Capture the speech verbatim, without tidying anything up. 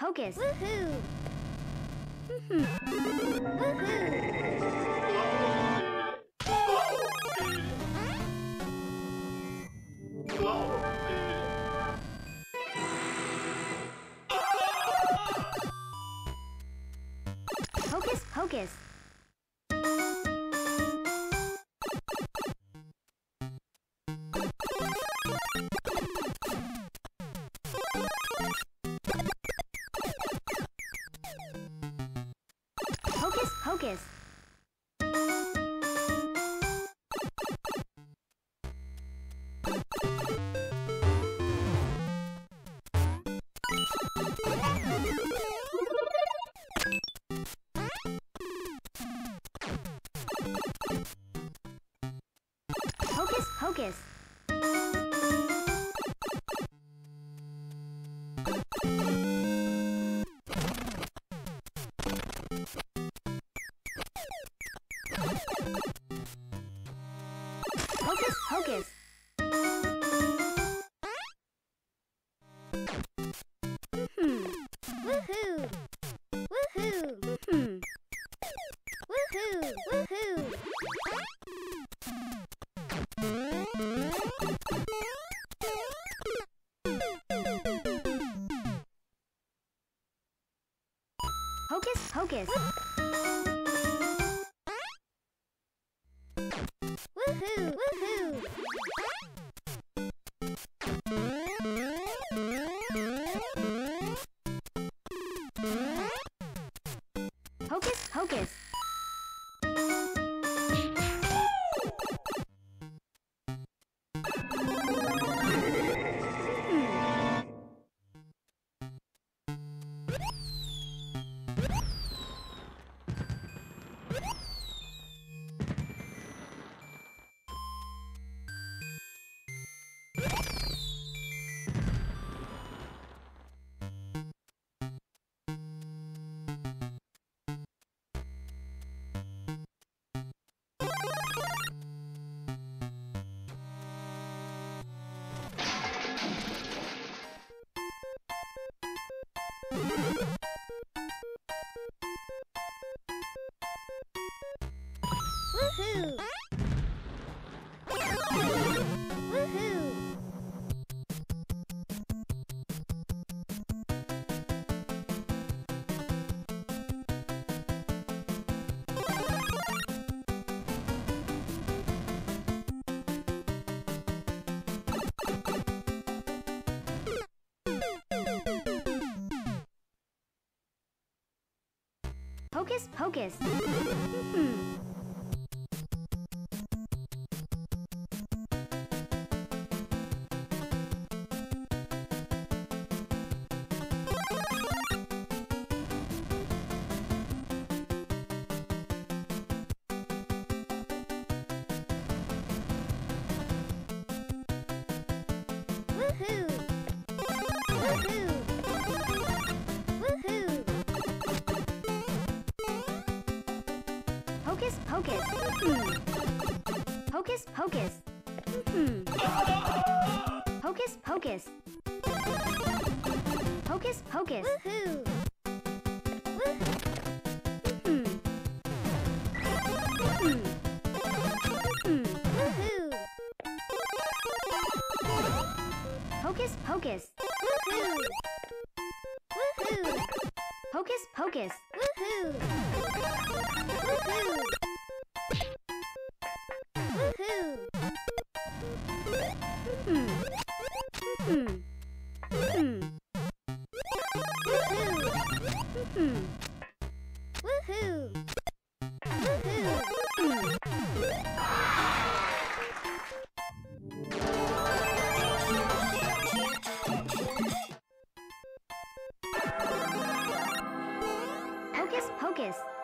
Hocus. Woohoo! Mm-hmm. Woohoo! Hocus Pocus. Hocus Pocus. Hocus Pocus. Hocus Pocus. Mm-hmm. Woohoo! Woohoo! Mm-hmm. Woohoo! Woohoo! Hocus Pocus. Woohoo! Woohoo! Hocus Pocus. Woohoo! Woohoo! Hocus Pocus. Mm-hmm. Woohoo! Woohoo! Woohoo! Hocus Pocus. Mm-hmm. Hocus Pocus. Mm-hmm. Hocus Pocus. Hocus Pocus. Woohoo! Woohoo! Mm-hmm. Mm-hmm. Hocus Pocus. Woohoo! Woohoo! Hocus Pocus. Woohoo! Woohoo! Woohoo! Hmm. Hmm. Hmm. Woohoo! Hmm. Woohoo! Woohoo! Hocus Pocus.